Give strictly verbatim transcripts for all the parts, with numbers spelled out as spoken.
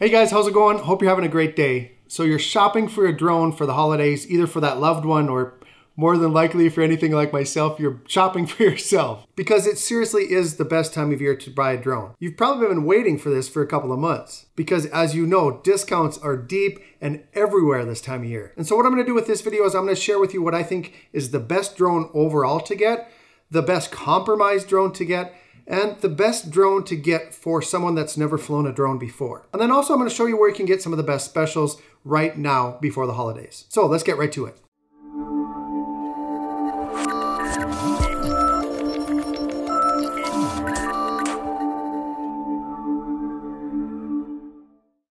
Hey guys, how's it going? Hope you're having a great day. So you're shopping for a drone for the holidays, either for that loved one or more than likely for anything like myself, you're shopping for yourself because it seriously is the best time of year to buy a drone. You've probably been waiting for this for a couple of months because, as you know, discounts are deep and everywhere this time of year. And so what I'm gonna do with this video is I'm gonna share with you what I think is the best drone overall to get, the best compromise drone to get, and the best drone to get for someone that's never flown a drone before. And then also I'm gonna show you where you can get some of the best specials right now before the holidays. So let's get right to it.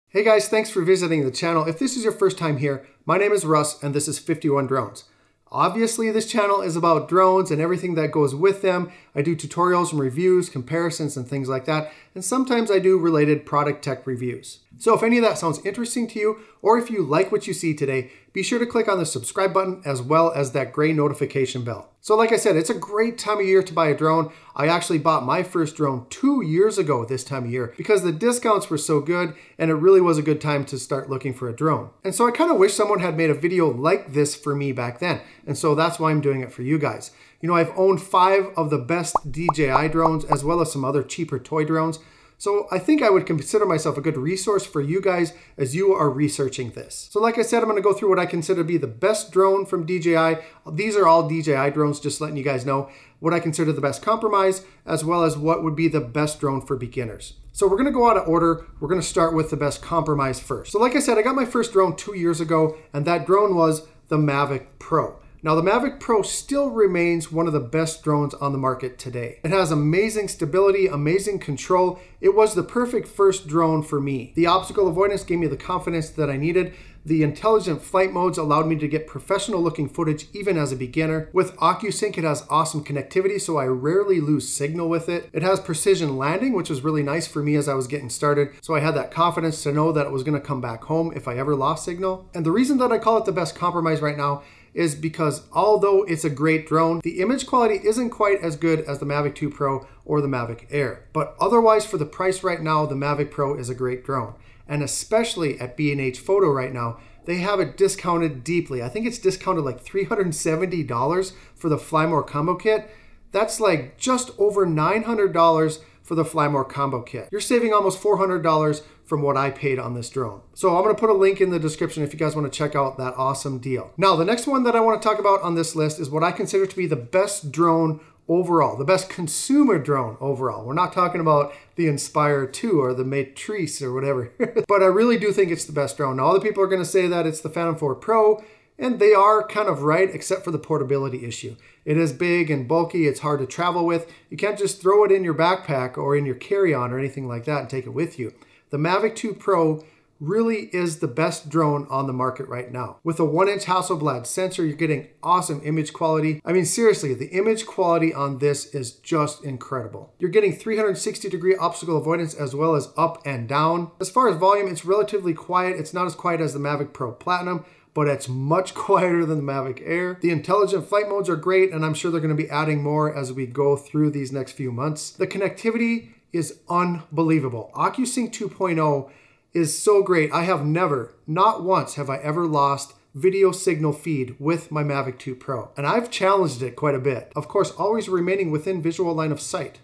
Hey guys, thanks for visiting the channel. If this is your first time here, my name is Russ and this is fifty-one Drones. Obviously, this channel is about drones and everything that goes with them. I do tutorials and reviews, comparisons and things like that. And sometimes I do related product tech reviews. So if any of that sounds interesting to you, or if you like what you see today, be sure to click on the subscribe button as well as that gray notification bell. So like I said, it's a great time of year to buy a drone. I actually bought my first drone two years ago this time of year because the discounts were so good and it really was a good time to start looking for a drone. And so I kind of wish someone had made a video like this for me back then. And so that's why I'm doing it for you guys. You know, I've owned five of the best D J I drones as well as some other cheaper toy drones. So I think I would consider myself a good resource for you guys as you are researching this. So like I said, I'm gonna go through what I consider to be the best drone from D J I. These are all D J I drones, just letting you guys know what I consider the best compromise, as well as what would be the best drone for beginners. So we're gonna go out of order. We're gonna start with the best compromise first. So like I said, I got my first drone two years ago, and that drone was the Mavic Pro. Now the Mavic Pro still remains one of the best drones on the market today. It has amazing stability, amazing control. It was the perfect first drone for me. The obstacle avoidance gave me the confidence that I needed. The intelligent flight modes allowed me to get professional looking footage even as a beginner. With OcuSync, it has awesome connectivity, so I rarely lose signal with it. It has precision landing, which was really nice for me as I was getting started. So I had that confidence to know that it was gonna come back home if I ever lost signal. And the reason that I call it the best compromise right now is because although it's a great drone, the image quality isn't quite as good as the Mavic two Pro or the Mavic Air. But otherwise, for the price right now, the Mavic Pro is a great drone. And especially at B and H Photo right now, they have it discounted deeply. I think it's discounted like three hundred seventy dollars for the Fly More Combo Kit. That's like just over nine hundred dollars for the Fly More Combo Kit. You're saving almost four hundred dollars from what I paid on this drone. So I'm gonna put a link in the description if you guys wanna check out that awesome deal. Now, the next one that I wanna talk about on this list is what I consider to be the best drone overall, the best consumer drone overall. We're not talking about the Inspire two or the Matrice or whatever, but I really do think it's the best drone. Now, all the people are gonna say that it's the Phantom four Pro, and they are kind of right, except for the portability issue. It is big and bulky, it's hard to travel with. You can't just throw it in your backpack or in your carry-on or anything like that and take it with you. The Mavic two Pro really is the best drone on the market right now. With a one inch Hasselblad sensor, you're getting awesome image quality. I mean, seriously, the image quality on this is just incredible. You're getting three hundred sixty degree obstacle avoidance as well as up and down. As far as volume, it's relatively quiet. It's not as quiet as the Mavic Pro Platinum, but it's much quieter than the Mavic Air. The intelligent flight modes are great, and I'm sure they're gonna be adding more as we go through these next few months. The connectivity is unbelievable. OcuSync two point oh is so great. I have never, not once have I ever lost video signal feed with my Mavic two Pro. And I've challenged it quite a bit. Of course, always remaining within visual line of sight.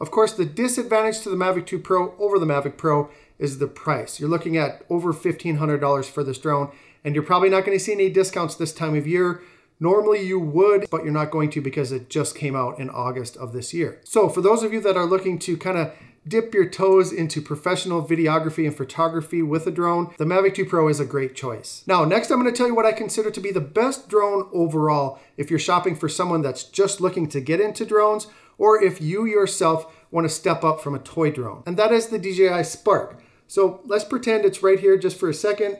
Of course, the disadvantage to the Mavic two Pro over the Mavic Pro is the price. You're looking at over fifteen hundred dollars for this drone, and you're probably not gonna see any discounts this time of year. Normally you would, but you're not going to because it just came out in August of this year. So for those of you that are looking to kind of dip your toes into professional videography and photography with a drone, the Mavic two Pro is a great choice. Now, next I'm gonna tell you what I consider to be the best drone overall if you're shopping for someone that's just looking to get into drones, or if you yourself wanna step up from a toy drone. And that is the D J I Spark. So let's pretend it's right here just for a second,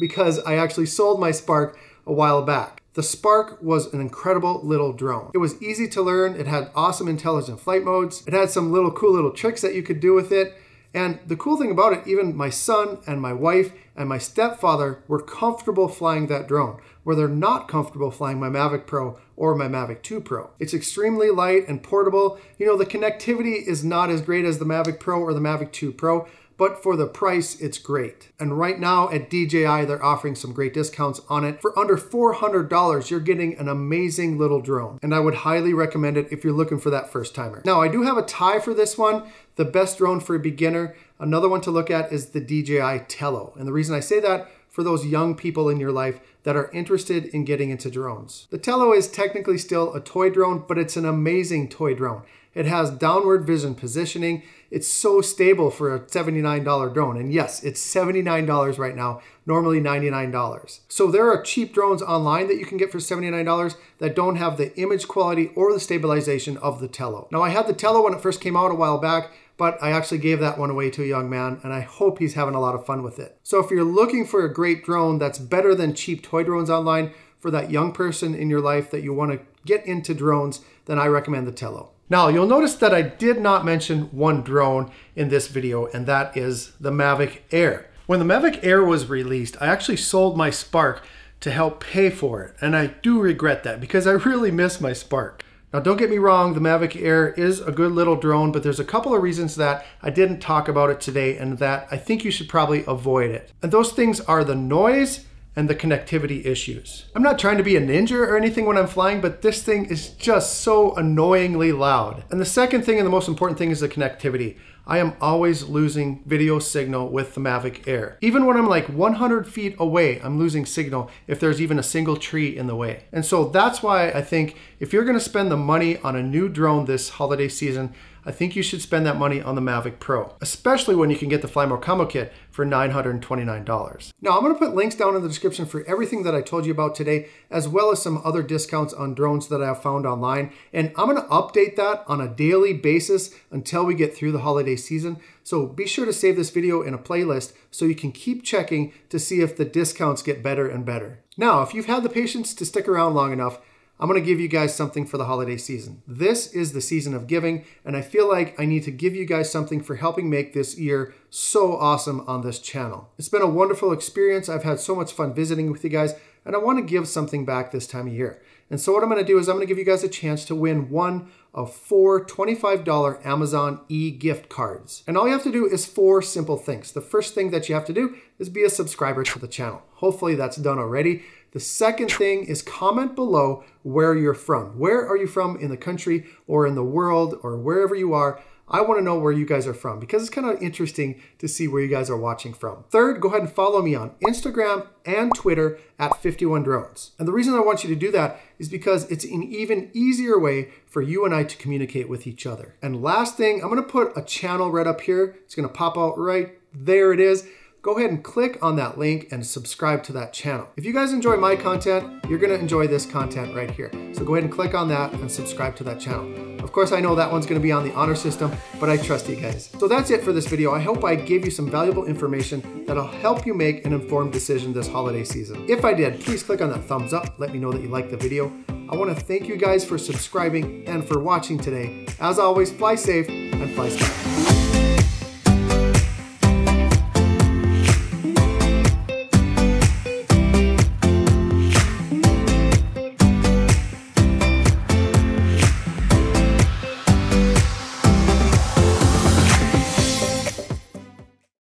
because I actually sold my Spark a while back. The Spark was an incredible little drone. It was easy to learn. It had awesome intelligent flight modes. It had some little cool little tricks that you could do with it. And the cool thing about it, even my son and my wife and my stepfather were comfortable flying that drone, where they're not comfortable flying my Mavic Pro or my Mavic two Pro. It's extremely light and portable. You know, the connectivity is not as great as the Mavic Pro or the Mavic two Pro, but for the price, it's great. And right now at D J I, they're offering some great discounts on it. For under four hundred dollars, you're getting an amazing little drone, and I would highly recommend it if you're looking for that first timer. Now, I do have a tie for this one, the best drone for a beginner. Another one to look at is the D J I Tello. And the reason I say that, for those young people in your life that are interested in getting into drones. The Tello is technically still a toy drone, but it's an amazing toy drone. It has downward vision positioning. It's so stable for a seventy-nine dollar drone. And yes, it's seventy-nine dollars right now, normally ninety-nine dollars. So there are cheap drones online that you can get for seventy-nine dollars that don't have the image quality or the stabilization of the Tello. Now, I had the Tello when it first came out a while back, but I actually gave that one away to a young man, and I hope he's having a lot of fun with it. So if you're looking for a great drone that's better than cheap toy drones online for that young person in your life that you want to get into drones, then I recommend the Tello. Now, you'll notice that I did not mention one drone in this video, and that is the Mavic Air. When the Mavic Air was released, I actually sold my Spark to help pay for it, and I do regret that because I really miss my Spark. Now, don't get me wrong, the Mavic Air is a good little drone, but there's a couple of reasons that I didn't talk about it today and that I think you should probably avoid it. And those things are the noise and the connectivity issues. I'm not trying to be a ninja or anything when I'm flying, but this thing is just so annoyingly loud. And the second thing and the most important thing is the connectivity. I am always losing video signal with the Mavic Air. Even when I'm like one hundred feet away, I'm losing signal if there's even a single tree in the way. And so that's why I think if you're gonna spend the money on a new drone this holiday season, I think you should spend that money on the Mavic Pro, especially when you can get the Fly More Combo Kit for nine hundred twenty-nine dollars. Now, I'm gonna put links down in the description for everything that I told you about today, as well as some other discounts on drones that I have found online. And I'm gonna update that on a daily basis until we get through the holiday season. So be sure to save this video in a playlist so you can keep checking to see if the discounts get better and better. Now, if you've had the patience to stick around long enough, I'm gonna give you guys something for the holiday season. This is the season of giving, and I feel like I need to give you guys something for helping make this year so awesome on this channel. It's been a wonderful experience. I've had so much fun visiting with you guys, and I wanna give something back this time of year. And so what I'm gonna do is I'm gonna give you guys a chance to win one of four twenty-five dollar Amazon e-gift cards. And all you have to do is four simple things. The first thing that you have to do is be a subscriber to the channel. Hopefully that's done already. The second thing is comment below where you're from. Where are you from in the country or in the world or wherever you are? I want to know where you guys are from because it's kind of interesting to see where you guys are watching from. Third, go ahead and follow me on Instagram and Twitter at fifty-one drones. And the reason I want you to do that is because it's an even easier way for you and I to communicate with each other. And last thing, I'm going to put a channel right up here. It's going to pop out right there. It is. Go ahead and click on that link and subscribe to that channel. If you guys enjoy my content, you're gonna enjoy this content right here. So go ahead and click on that and subscribe to that channel. Of course, I know that one's gonna be on the honor system, but I trust you guys. So that's it for this video. I hope I gave you some valuable information that'll help you make an informed decision this holiday season. If I did, please click on that thumbs up. Let me know that you liked the video. I wanna thank you guys for subscribing and for watching today. As always, fly safe and fly smart.